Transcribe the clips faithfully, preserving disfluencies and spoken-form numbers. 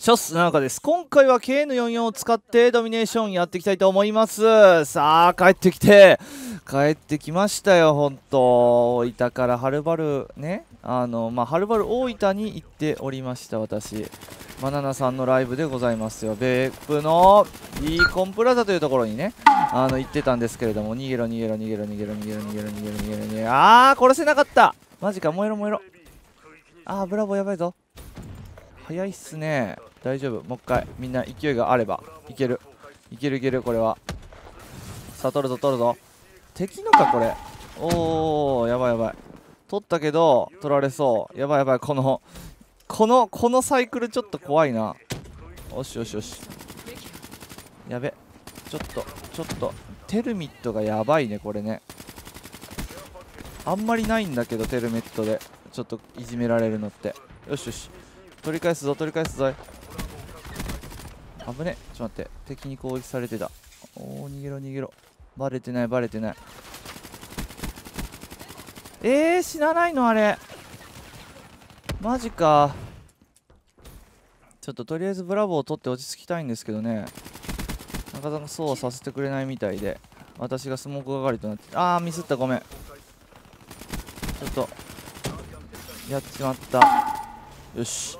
シャスの中です。今回は ケーエヌよんじゅうよん を使ってドミネーションやっていきたいと思います。さあ帰ってきて帰ってきましたよ。ほんと大分からはるばるね、あのまあはるばる大分に行っておりました。私バナナさんのライブでございますよ。ベープのビーコンプラザというところにね、あの行ってたんですけれども、逃げろ逃げろ逃げろ逃げろ逃げろ逃げろ逃げろ逃げろ逃げろ、あー殺せなかった。マジか、燃えろ燃えろ。あーブラボーやばいぞ。早いっすね。大丈夫、もう一回みんな勢いがあればいけるいけるいける。これはさあ取るぞ取るぞ。敵のかこれ。おーやばいやばい。取ったけど取られそう。やばいやばい。このこのこのサイクルちょっと怖いな。よしよしよし。やべ、ちょっとちょっとテルミットがやばいねこれね。あんまりないんだけどテルミットでちょっといじめられるのって。よしよし取り返すぞ取り返すぞ。危ね。ちょっと待って、敵に攻撃されてた。おお逃げろ逃げろ。バレてないバレてない。えー死なないのあれマジか。ちょっととりあえずブラボーを取って落ち着きたいんですけどね、なかなかそうはさせてくれないみたいで、私がスモーク係となって、あーミスった、ごめん。ちょっとやっちまった。よし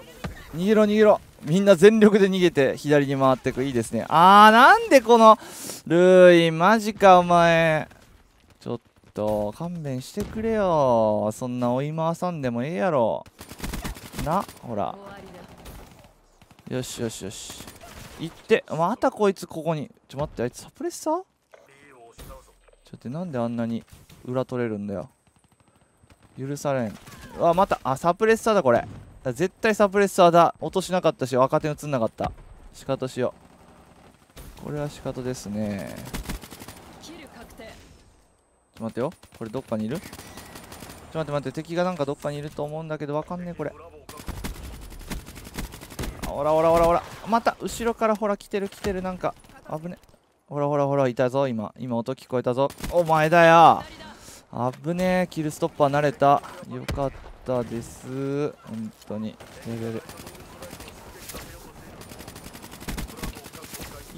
逃げろ逃げろ。みんな全力で逃げて左に回ってく。いいですね。あーなんでこのルーイマジかお前。ちょっと勘弁してくれよ。そんな追い回さんでもええやろな。ほらよしよしよし行って。またこいつここに。ちょ待って、あいつサプレッサー。ちょっとなんであんなに裏取れるんだよ。許されん。うわまた、あサプレッサーだこれ。絶対サプレッサーだ。落としなかったし赤点映んなかった。仕方しよう。これは仕方ですね。ちょっと待ってよ、これどっかにいる。ちょっと待って待って、敵がなんかどっかにいると思うんだけどわかんねえこれ。ほらほらほらほら、また後ろからほら来てる来てる。なんか危ね。ほらほらほらいたぞ。今今音聞こえたぞ。お前だよ。危ねえ。キルストッパー慣れた、よかったです本当に。レベルい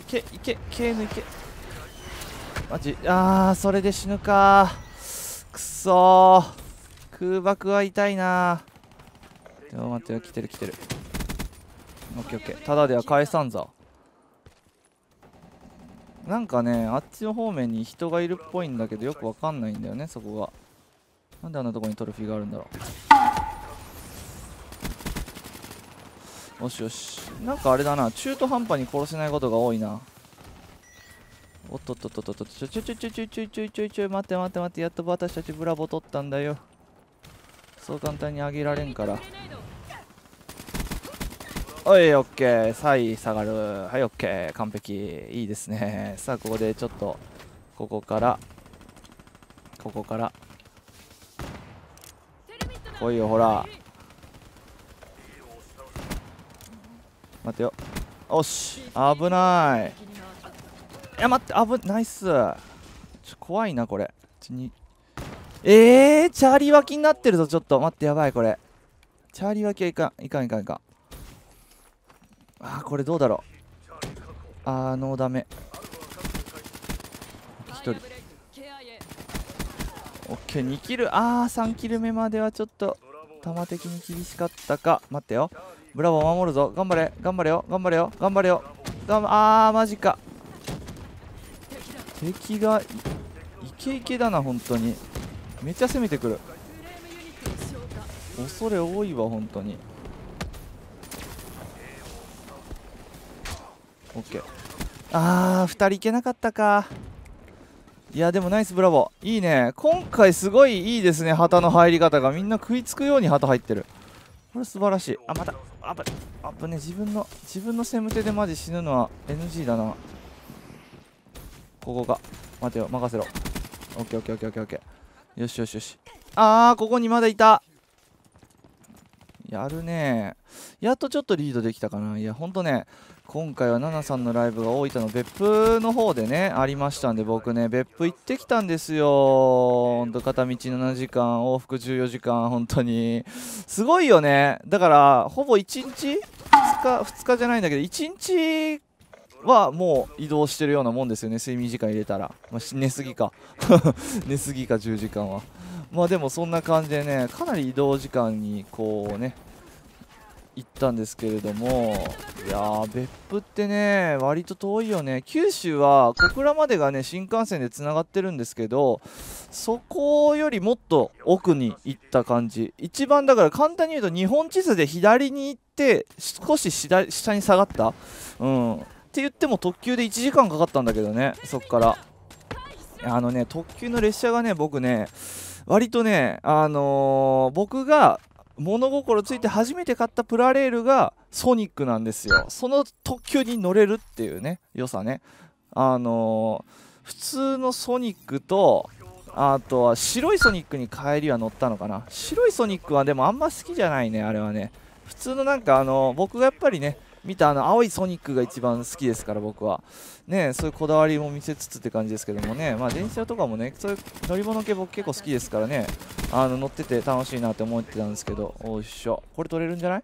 けいけ ケーエヌ いけ。マジあーそれで死ぬか。くそー空爆は痛いな。でも待ってよ、来てる来てる。オッケーオッケー。ただでは返さんぞ。なんかねあっちの方面に人がいるっぽいんだけどよくわかんないんだよねそこが。なんであんなとこにトロフィーがあるんだろう。よしよし。なんかあれだな、中途半端に殺せないことが多いな。おっとっとっとっとっと。ちょちょちょちょちょちょちょちょちょ待って待って待って、やっと私たちブラボー取ったんだよ。そう簡単にあげられんから。おいオッケー。さい下がる。はいオッケー完璧。いいですね。さあここでちょっとここからここから来いよ。ほら待てよ。おし危ない。いや待って、危ないっす。ちょ怖いなこれ。えーチャーリー脇になってるぞ。ちょっと待ってやばいこれ。チャーリー脇はいかんいかんいかんいかん。あーこれどうだろう。あーノーダメ。ひとりオッケーにキル。あーさんキル目まではちょっと弾的に厳しかったか。待ってよブラボー守るぞ。頑張れ頑張れよ頑張れよ頑張れよ。あーマジか。敵が い, イケイケだな本当に。めっちゃ攻めてくる。恐れ多いわ本当に。オッケー。あーふたりいけなかったか。いやでもナイスブラボー。いいね今回すごいいいですね。旗の入り方がみんな食いつくように旗入ってる。これ素晴らしい。あまたあぶあぶね。自分の自分のセムテでマジ死ぬのは エヌジー だな。ここか待てよ任せろ。オッケーオッケーオッケーオッケーオッケー。よしよしよし。あーここにまだいた。やるね。やっとちょっとリードできたかな。いやほんとね今回はナナさんのライブが大分の別府の方でねありましたんで、僕ね別府行ってきたんですよ。ほんと片道ななじかん往復じゅうよじかん。ほんとにすごいよね。だからほぼいちにちふつか、ふつかじゃないんだけどいちにちはもう移動してるようなもんですよね。睡眠時間入れたら、まあ、寝すぎか寝すぎかじゅうじかんは。まあでもそんな感じでね、かなり移動時間にこうね行ったんですけれども、いやー別府ってね割と遠いよね。九州は小倉までがね新幹線でつながってるんですけど、そこよりもっと奥に行った感じ。一番だから簡単に言うと日本地図で左に行って少し下に下がった、うんって言っても特急でいちじかんかかったんだけどね。そっからあのね特急の列車がね僕ね割とねあのー、僕が物心ついて初めて買ったプラレールがソニックなんですよ。その特急に乗れるっていうね良さね。あのー、普通のソニックとあとは白いソニックに帰りは乗ったのかな。白いソニックはでもあんま好きじゃないね。あれはね普通のなんかあのー、僕がやっぱりね見たあの青いソニックが一番好きですから僕はね、そういうこだわりも見せつつって感じですけどもね。まあ電車とかもねそういう乗り物系僕結構好きですからね、あの乗ってて楽しいなって思ってたんですけど。おいしょ、これ取れるんじゃない？い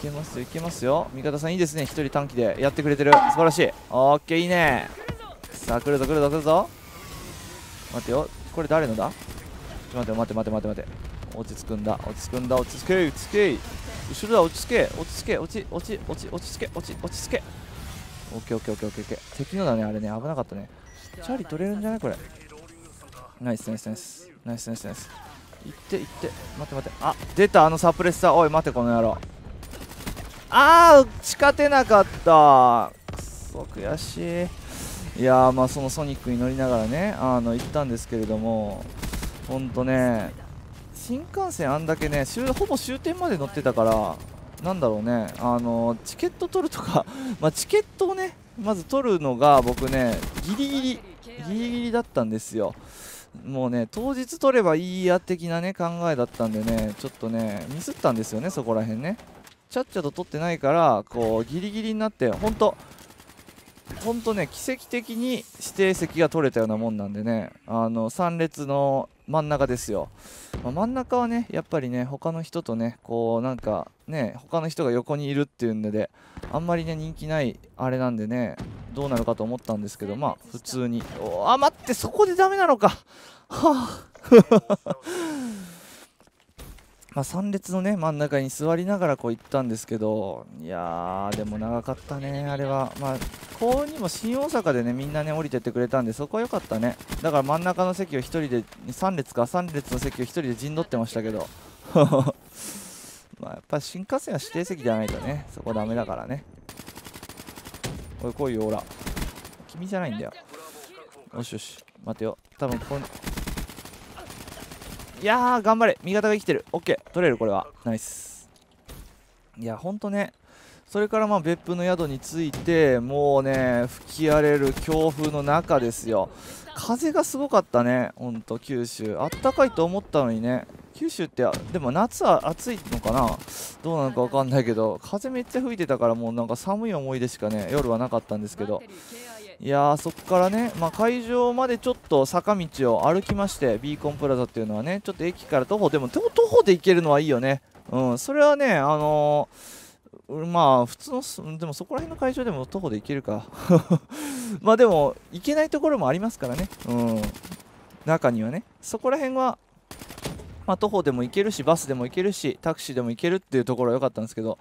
けますよいけますよ。味方さんいいですね、一人短期でやってくれてる、素晴らしい。オッケーいいね。さあ来るぞ来るぞ来るぞ。待てよ、これ誰のだ？ちょっと待て待て待て待て待て、落ち着くんだ落ち着くんだ落ち着け落ち着け、後ろだ落ち着け落ち着け落ち落ち落ち落ち着け落ち落ち着け。オッケーオッケーオッケーオッケーオッケー。敵のだねあれね、危なかったね。チャーリー取れるんじゃないこれ。ナイスナイスナイスナイスナイスナイス。いっていって待って待って、あ出たあのサプレッサー。おい待てこの野郎。ああ打ち勝てなかった、くそ悔しい。いやーまあそのソニックに乗りながらねあの行ったんですけれども、ほんとね新幹線あんだけねほぼ終点まで乗ってたから、なんだろうねあのチケット取るとかまあチケットをねまず取るのが僕ねギリギリギリギリだったんですよ。もうね当日取ればいいや的なね考えだったんでね、ちょっとねミスったんですよね。そこらへんねちゃっちゃと取ってないからこうギリギリになって、ほんとほんとね奇跡的に指定席が取れたようなもんなんでね、あのさん列の真ん中ですよ、まあ、真ん中はねやっぱりね他の人とねこうなんかね他の人が横にいるっていうのであんまりね人気ないあれなんでね、どうなるかと思ったんですけど、まあ普通に。おーあ待って、そこでダメなのかはあまあさん列のね真ん中に座りながらこう行ったんですけど、いやーでも長かったねあれは。まあこうにも新大阪でねみんなね降りてってくれたんでそこは良かったね。だから真ん中の席をひとりでさん列かさん列の席をひとりで陣取ってましたけどまあやっぱ新幹線は指定席じゃないとねそこダメだからね。おい来いよほら、君じゃないんだよ。よしよし待てよ、多分こんいやー頑張れ、味方が生きてる。オッケー取れる、これはナイス。いやほんとね、それからまあ別府の宿に着いてもうね吹き荒れる強風の中ですよ。風がすごかったねほんと。九州あったかいと思ったのにね、九州ってでも夏は暑いのかなどうなのか分かんないけど、風めっちゃ吹いてたからもうなんか寒い思い出しかね夜はなかったんですけど、いやーそこからね、まあ、会場までちょっと坂道を歩きまして、ビーコンプラザっていうのはねちょっと駅から徒歩でも徒歩で行けるのはいいよね。うんそれはねあのー、まあ普通のでもそこら辺の会場でも徒歩で行けるかまあでも行けないところもありますからね、うん中にはねそこら辺は、まあ、徒歩でも行けるしバスでも行けるしタクシーでも行けるっていうところは良かったんですけど。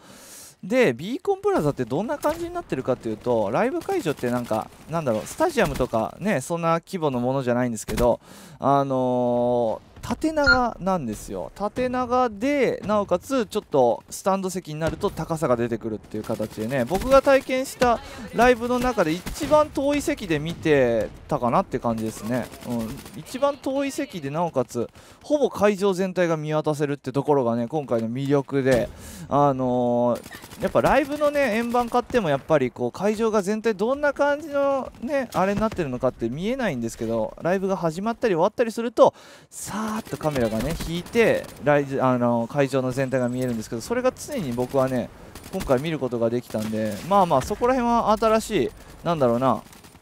でビーコンプラザってどんな感じになってるかっていうと、ライブ会場ってなんかなんだろうスタジアムとかねそんな規模のものじゃないんですけど、あのー、縦長なんですよ。縦長でなおかつちょっとスタンド席になると高さが出てくるっていう形でね、僕が体験したライブの中で一番遠い席で見てたかなって感じですね、うん、一番遠い席でなおかつほぼ会場全体が見渡せるってところがね今回の魅力で、あのーやっぱライブのね円盤買ってもやっぱりこう会場が全体どんな感じのねあれになってるのかって見えないんですけど、ライブが始まったり終わったりするとさーっとカメラがね引いてライブあの会場の全体が見えるんですけど、それが常に僕はね今回見ることができたんで、まあまあそこら辺は新しいなんだろうな、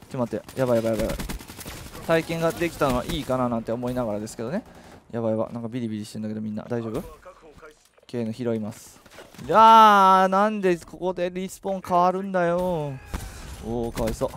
ちょっと待ってやばいやばいやばい体験ができたのはいいかななんて思いながらですけどね。やばいやばいなんかビリビリしてんだけどみんな大丈夫ケーエヌ 拾います。いやー、なんでここでリスポーン変わるんだよ。おお、かわいそう。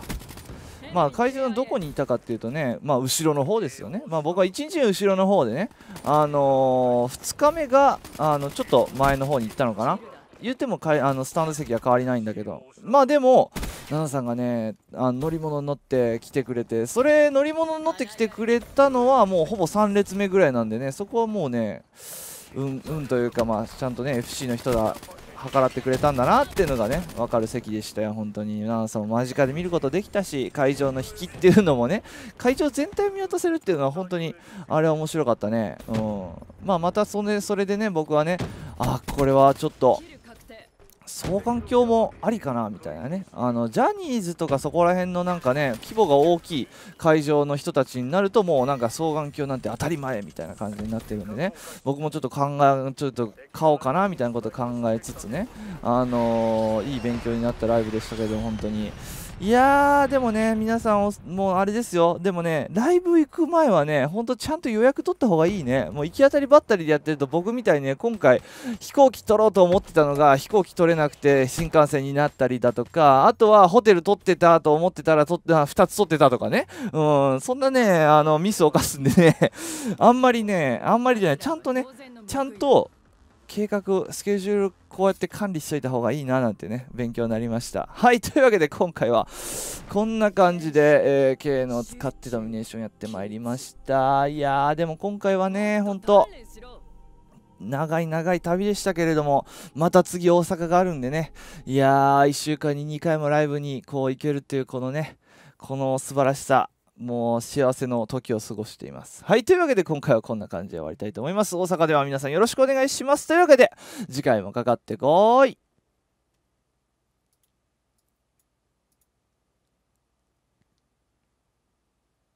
まあ怪獣のどこにいたかっていうとね、まあ後ろの方ですよね。まあ僕はいちにちめ後ろの方でね、あのー、ふつかめがあのちょっと前の方に行ったのかな。言ってもかいあのスタンド席は変わりないんだけど、まあでもナナさんがね、あの乗り物に乗って来てくれて、それ乗り物に乗って来てくれたのはもうほぼさん列目ぐらいなんでね、そこはもうね、うんうんというか、まあちゃんとね エフシー の人が計らってくれたんだなっていうのがね分かる席でしたよ。本当にナナさんも間近で見ることできたし、会場の引きっていうのもね、会場全体を見渡せるっていうのは本当にあれは面白かったね。うん、まあまたそれそれでね、僕はね、あこれはちょっと双眼鏡もありかなみたいなね、あのジャニーズとかそこら辺のなんかね、規模が大きい会場の人たちになると、もうなんか双眼鏡なんて当たり前みたいな感じになってるんでね、僕もちょっと考えちょっと買おうかなみたいなことを考えつつね、あのー、いい勉強になったライブでしたけど、本当に。いやー、でもね、皆さんお、もうあれですよ、でもね、ライブ行く前はね、ほんとちゃんと予約取った方がいいね。もう行き当たりばったりでやってると、僕みたいにね、今回、飛行機取ろうと思ってたのが、飛行機取れなくて新幹線になったりだとか、あとはホテル取ってたと思ってたら、取ってふたつ取ってたとかね、うん、そんなね、あのミスを犯すんでね、あんまりね、あんまりじゃない、ちゃんとね、ちゃんと、計画スケジュールこうやって管理しといた方がいいななんてね、勉強になりました。はい、というわけで今回はこんな感じで、えー、ケーエヌ を使ってドミネーションやってまいりました。いやー、でも今回はね、ほんと長い長い旅でしたけれども、また次大阪があるんでね、いやー、いっしゅうかんににかいもライブにこう行けるっていう、このね、この素晴らしさ、もう幸せの時を過ごしています。はい、というわけで今回はこんな感じで終わりたいと思います。大阪では皆さんよろしくお願いします。というわけで次回もかかってこーい。